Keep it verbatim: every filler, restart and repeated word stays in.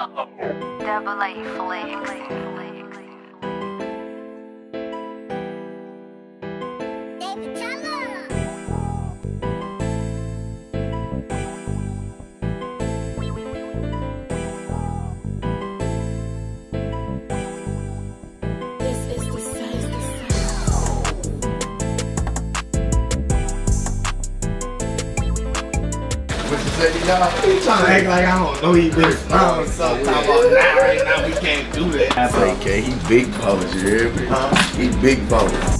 Double A Flakes. David Teller. This is the size. You trying to act like I don't know he been strong or something. Talking about now, right now, we can't do that. That's okay, he big publisher, huh? He big publisher.